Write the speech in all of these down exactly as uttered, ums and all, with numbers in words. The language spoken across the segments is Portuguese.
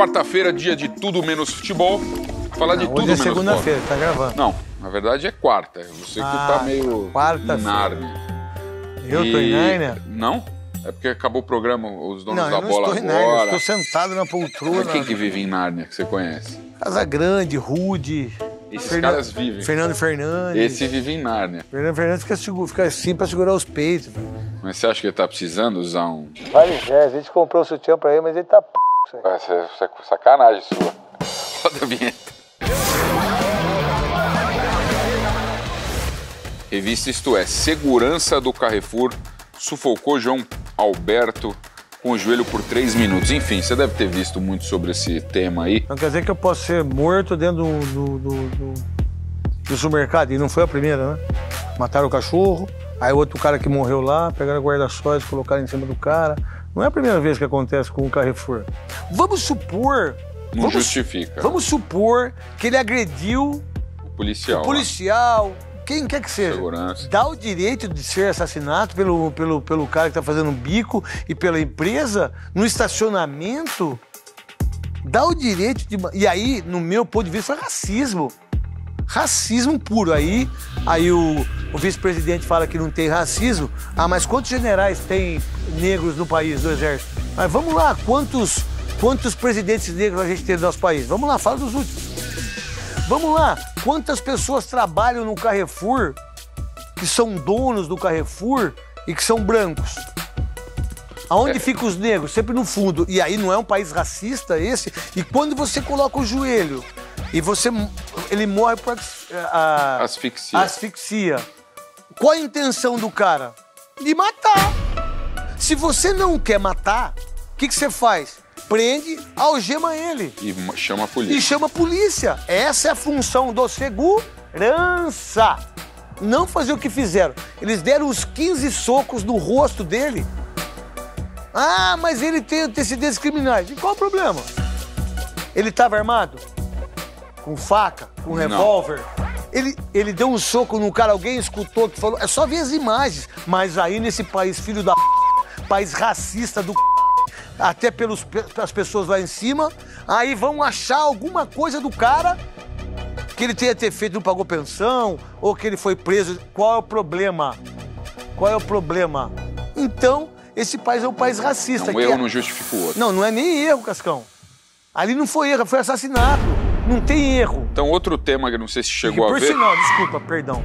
quarta-feira, dia de tudo menos futebol. Falar não, de tudo é menos futebol. Hoje é segunda-feira, tá gravando. Não, na verdade é quarta. Você ah, que tá meio quarta em Nárnia. Eu e... tô em Nárnia? Não, é porque acabou o programa Os Donos não, da eu não Bola estou em agora. Nárnia, eu estou sentado na poltrona. Mas quem que vive em Nárnia que você conhece? Casa Grande, Rude... Esses Fernando, caras vivem. Fernando Fernandes. Esse vive em Nárnia. Fernando Fernandes fica, fica assim pra segurar os peitos. Mas você acha que ele tá precisando usar um... Vale, é, a gente comprou o sutiã pra ele, mas ele tá p***. Isso é sacanagem sua. Foda a vinheta. Revista Isto É. Segurança do Carrefour sufocou João Alberto com o joelho por três minutos. Enfim, você deve ter visto muito sobre esse tema aí. Não quer dizer que eu posso ser morto dentro do, do, do, do supermercado. E não foi a primeira, né? Mataram o cachorro, aí outro cara que morreu lá, pegaram guarda-sóis, colocaram em cima do cara. Não é a primeira vez que acontece com o Carrefour. Vamos supor... Não vamos, justifica. Vamos supor que ele agrediu... O policial. O policial... Né? Quem quer que seja, segurança. Dá o direito de ser assassinato pelo, pelo, pelo cara que tá fazendo bico e pela empresa, no estacionamento, dá o direito de... E aí, no meu ponto de vista, é racismo. Racismo puro. Aí, aí o, o vice-presidente fala que não tem racismo. Ah, mas quantos generais tem negros no país, do exército? Mas vamos lá, quantos, quantos presidentes negros a gente tem no nosso país? Vamos lá, fala dos últimos. Vamos lá, quantas pessoas trabalham no Carrefour, que são donos do Carrefour e que são brancos? Aonde é. Ficam os negros? Sempre no fundo. E aí não é um país racista esse? E quando você coloca o joelho e você, ele morre por a, asfixia. asfixia, qual a intenção do cara? De matar. Se você não quer matar, o que, que você faz? Prende, algema ele. E chama a polícia. E chama a polícia. Essa é a função do segurança. Não fazer o que fizeram. Eles deram os quinze socos no rosto dele. Ah, mas ele tem antecedentes criminais. E qual o problema? Ele estava armado? Com faca? Com revólver? Ele, ele deu um soco no cara, alguém escutou que falou. É só ver as imagens. Mas aí nesse país, filho da p... país racista do p... até pelos, pelas pessoas lá em cima, aí vão achar alguma coisa do cara que ele tenha ter feito, não pagou pensão, ou que ele foi preso. Qual é o problema? Qual é o problema? Então, esse país é um país racista. Um erro não justifica o outro. Não, não é nem erro, Cascão. Ali não foi erro, foi assassinato. Não tem erro. Então, outro tema que não sei se chegou a ver... Por sinal, desculpa, perdão.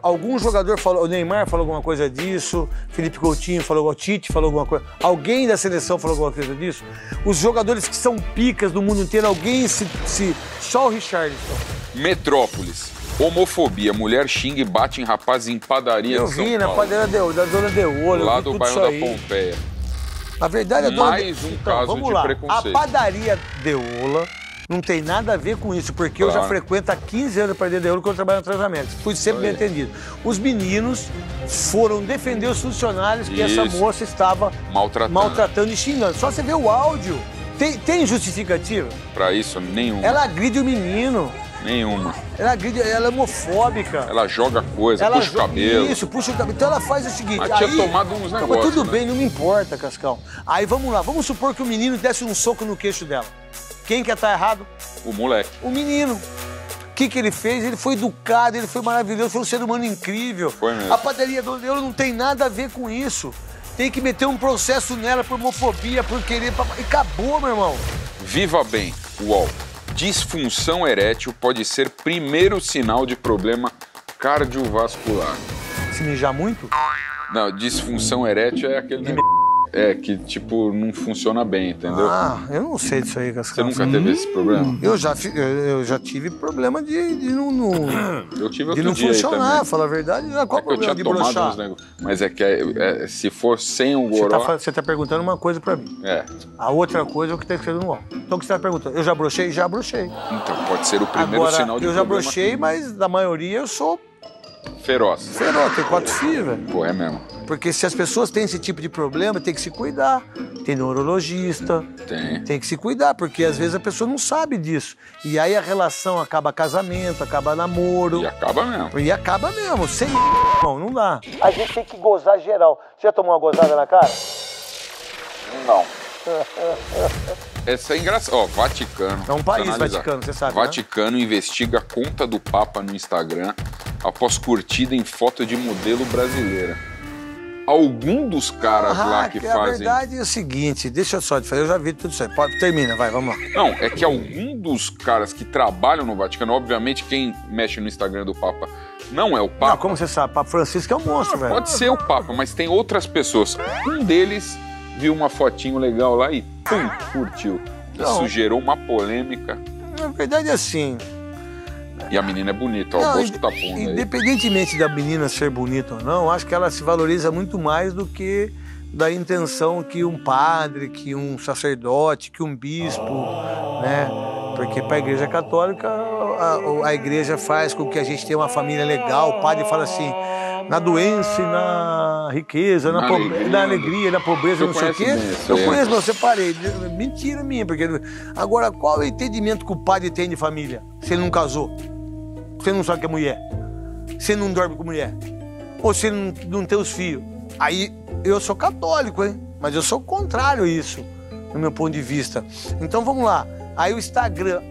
Algum jogador falou, o Neymar falou alguma coisa disso, Felipe Coutinho falou, o Tite falou alguma coisa, alguém da seleção falou alguma coisa disso. Os jogadores que são picas do mundo inteiro, alguém se... se só o Richarlison. Metrópolis. Homofobia. Mulher xinga e bate em rapaz em padaria de São Paulo. Eu vi na padaria da dona Deola, lá do bairro da Pompeia. Na verdade, a dona... Mais um caso de preconceito. A padaria Deola... Não tem nada a ver com isso, porque claro. Eu já frequento há quinze anos para dentro da Euro, que eu trabalho na Transamérica. Fui sempre bem entendido. Os meninos foram defender os funcionários que isso. Essa moça estava maltratando. maltratando e xingando. Só você vê o áudio. Tem, tem justificativa? Para isso, nenhuma. Ela agride o menino. Nenhuma. Ela agride, ela é homofóbica. Ela joga coisa, ela puxa joga, o cabelo. Isso, puxa o cabelo. Então ela faz o seguinte... Mas tinha aí, tomado uns negócios, mas tudo né? bem, não me importa, Cascão. Aí vamos lá, vamos supor que o menino desse um soco no queixo dela. Quem quer estar errado? O moleque. O menino. O que, que ele fez? Ele foi educado, ele foi maravilhoso, foi um ser humano incrível. Foi mesmo. A padaria do Deola não tem nada a ver com isso. Tem que meter um processo nela por homofobia, por querer... E acabou, meu irmão. Viva Bem, U O L. Disfunção erétil pode ser primeiro sinal de problema cardiovascular. Se mijar muito? Não, disfunção erétil é aquele... De... É, que, tipo, não funciona bem, entendeu? Ah, eu não sei disso aí, Cascão. Você nunca teve hum, esse problema? Eu já, eu já tive problema de, de não, não... Eu tive outro de não dia funcionar, falar a verdade. Qual é o problema de brochar? Mas é que é, é, se for sem o goró... Você tá, você tá perguntando uma coisa pra mim. É. A outra coisa é o que tem que ser no ó. Então, o que você tá perguntando? Eu já brochei? Já brochei. Então, pode ser o primeiro Agora, sinal de eu já brochei, mas da maioria eu sou... Feroz. Feroz, tem quatro filhos, velho. Pô, é mesmo. Porque se as pessoas têm esse tipo de problema, tem que se cuidar. Tem neurologista. Tem. Tem que se cuidar, porque às vezes a pessoa não sabe disso. E aí a relação acaba casamento, acaba namoro. E acaba mesmo. E acaba mesmo. Sem não, não dá. A gente tem que gozar geral. Você já tomou uma gozada na cara? Não. Essa é engraçada. Ó, Vaticano. É um país, Vaticano, você sabe, Vaticano, né? Investiga a conta do Papa no Instagram após curtida em foto de modelo brasileira. Algum dos caras ah, lá que, que fazem... A verdade é o seguinte, deixa eu só te fazer, eu já vi tudo isso aí. Pode, termina, vai, vamos lá. Não, é que algum dos caras que trabalham no Vaticano, obviamente quem mexe no Instagram do Papa não é o Papa. Não, como você sabe, o Papa Francisco é um monstro, não, velho. Pode ser o Papa, mas tem outras pessoas. Um deles viu uma fotinho legal lá e pum, curtiu. Isso gerou uma polêmica. Na verdade é assim... E a menina é bonita, ó, o rosto tá pondo aí. Independentemente da menina ser bonita ou não, acho que ela se valoriza muito mais do que da intenção que um padre, que um sacerdote, que um bispo, né? Porque para a Igreja Católica, a, a Igreja faz com que a gente tenha uma família legal. O padre fala assim, na doença e na riqueza, na, na, pobre, alegria, na alegria, na pobreza, não sei o quê. Eu conheço, mas eu parei. Mentira minha, porque... Agora, qual é o entendimento que o padre tem de família, se ele não casou? Você não sabe que é mulher, você não dorme com mulher, ou você não, não tem os filhos. Aí, eu sou católico, hein? Mas eu sou contrário a isso, no meu ponto de vista. Então, vamos lá. Aí o Instagram,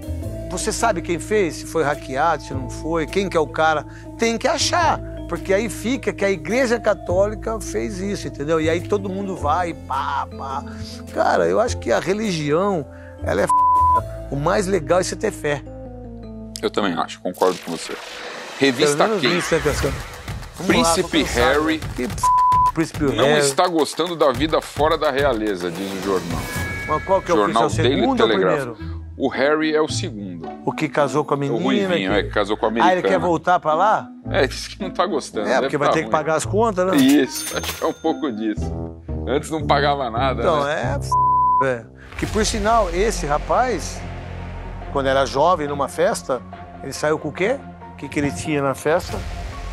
você sabe quem fez? Se foi hackeado, se não foi, quem que é o cara? Tem que achar, porque aí fica que a Igreja Católica fez isso, entendeu? E aí todo mundo vai, pá, pá. Cara, eu acho que a religião, ela é f***. O mais legal é você ter fé. Eu também acho, concordo com você. Revista Isto É. Príncipe Harry que p... Príncipe não Harry. está gostando da vida fora da realeza, diz o jornal. Mas qual que é o jornal Daily Telegraph? O Harry é o segundo. O que casou com a menina? O William, que... é, que casou com a menina. Ah, ele quer voltar pra lá? É, disse que não tá gostando. É, porque vai ter ruim. que pagar as contas, né? Isso, acho que é um pouco disso. Antes não pagava nada. Então, né? é p... é. Que por sinal, esse rapaz... Quando era jovem, numa festa, ele saiu com o quê? O que, que ele tinha na festa?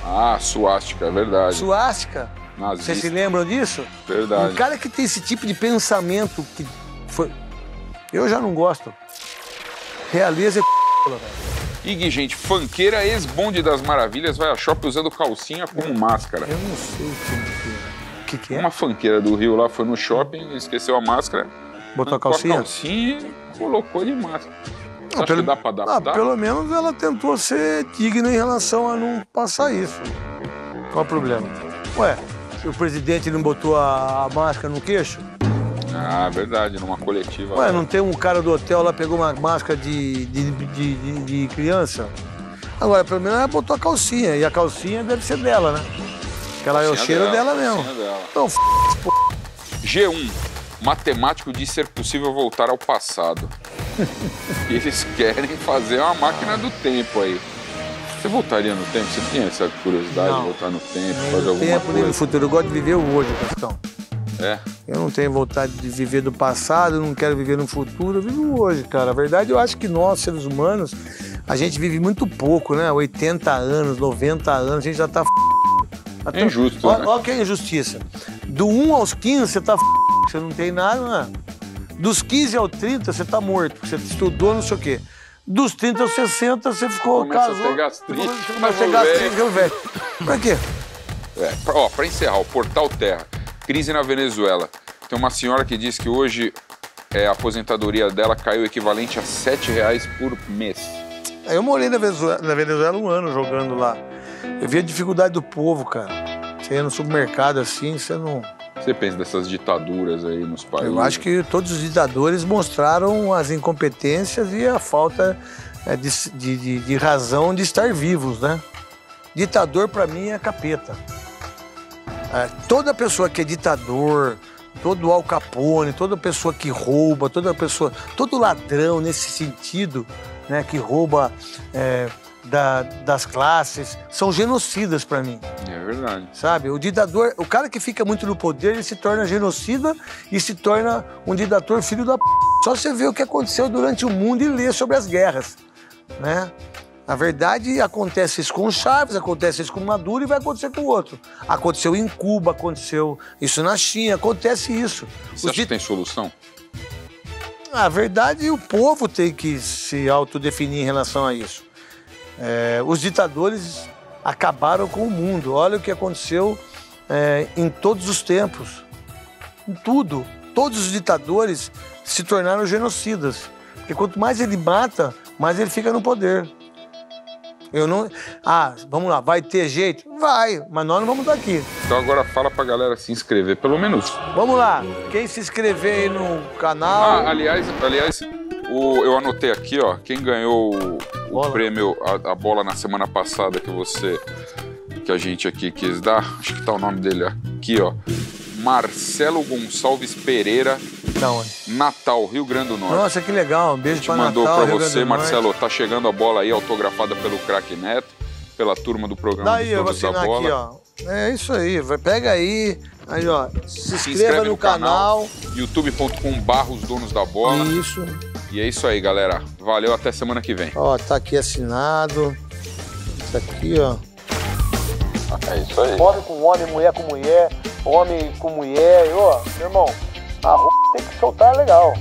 Ah, suástica, é verdade. Suástica? Nazista. Vocês se lembram disso? Verdade. Um cara que tem esse tipo de pensamento que foi... Eu já não gosto. Realeza é p***, velho. Iggy, gente, funkeira ex-bonde das maravilhas vai a shopping usando calcinha como máscara. Eu não sei o que é. O que, que é? Uma funkeira do Rio lá foi no shopping, esqueceu a máscara. Botou a calcinha? Botou a calcinha e colocou de máscara. Não, pelo, dá pra adaptar? Não, pelo menos ela tentou ser digna em relação a não passar isso. Qual é o problema? Ué, o presidente não botou a, a máscara no queixo? Ah, verdade, numa coletiva. Ué, lá. Não tem um cara do hotel lá pegou uma máscara de, de, de, de, de criança? Agora, pelo menos ela botou a calcinha, e a calcinha deve ser dela, né? Porque ela é o cheiro dela, dela mesmo. Dela. Então, f***, p***. G um. Matemático diz ser possível voltar ao passado. Eles querem fazer uma máquina do tempo aí. Você voltaria no tempo? Você tinha essa curiosidade não. de voltar no tempo, fazer alguma coisa? Não, tempo nem no futuro. Eu gosto de viver o hoje, Cascão. É? Eu não tenho vontade de viver do passado, não quero viver no futuro, eu vivo hoje, cara. A verdade, eu acho que nós, seres humanos, a gente vive muito pouco, né? oitenta anos, noventa anos, a gente já tá f***. É injusto, né? Olha que é injustiça. Do um aos quinze, você tá f***. Você não tem nada, né? Dos quinze ao trinta, você tá morto, você estudou, não sei o quê. Dos trinta aos sessenta, você ficou casado. Começa a ter gastrite. Começa a ter gastrite, viu, velho? Pra quê? É, pra, ó, pra encerrar, o Portal Terra. Crise na Venezuela. Tem uma senhora que diz que hoje é, a aposentadoria dela caiu equivalente a sete reais por mês. Eu morei na Venezuela, na Venezuela um ano jogando lá. Eu vi a dificuldade do povo, cara. Você ia no supermercado assim, você não... Você pensa dessas ditaduras aí nos países? Eu acho que todos os ditadores mostraram as incompetências e a falta de, de, de razão de estar vivos, né? Ditador, pra mim, é capeta. É, toda pessoa que é ditador, todo Al Capone, toda pessoa que rouba, toda pessoa, todo ladrão nesse sentido, né, que rouba... É, Da, das classes, são genocidas pra mim. É verdade. Sabe, o ditador, o cara que fica muito no poder, ele se torna genocida e se torna um ditador filho da p... Só você ver o que aconteceu durante o mundo e ler sobre as guerras, né? Na verdade, acontece isso com o Chaves, acontece isso com o Maduro e vai acontecer com o outro. Aconteceu em Cuba, aconteceu isso na China, acontece isso. Você acha dit... que tem solução? Na verdade, o povo tem que se autodefinir em relação a isso. É, os ditadores acabaram com o mundo. Olha o que aconteceu é, em todos os tempos. Em tudo. todos os ditadores se tornaram genocidas. Porque quanto mais ele mata, mais ele fica no poder. Eu não... Ah, vamos lá, vai ter jeito? Vai, mas nós não vamos estar aqui. Então agora fala pra galera se inscrever, pelo menos. Vamos lá, quem se inscrever aí no canal... Ah, aliás, aliás o, eu anotei aqui, ó, quem ganhou o, o prêmio, a, a bola na semana passada que você... que a gente aqui quis dar, acho que tá o nome dele aqui, ó. Marcelo Gonçalves Pereira. Da onde? Natal, Rio Grande do Norte. Nossa, que legal. Um beijo pra Natal. Mandou pra você, Marcelo. Tá chegando a bola aí, autografada pelo Craque Neto, pela turma do programa. Daí, eu vou assinar aqui, ó. É isso aí. Vai, pega aí. Aí, ó. Se inscreva, se inscreve no, no canal. canal youtube ponto com barra os donos da bola. Isso. E é isso aí, galera. Valeu, até semana que vem. Ó, tá aqui assinado. Isso aqui, ó. É isso aí. Homem com homem, mulher com mulher, homem com mulher. E, ó, meu irmão, a roupa tem que soltar legal.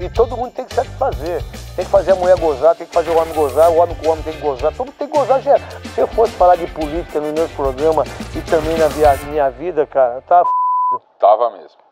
E todo mundo tem que satisfazer. Tem que fazer a mulher gozar, tem que fazer o homem gozar, o homem com o homem tem que gozar. Todo mundo tem que gozar, gente. Se eu fosse falar de política no meu programa e também na minha vida, cara, tá f***. Tava mesmo.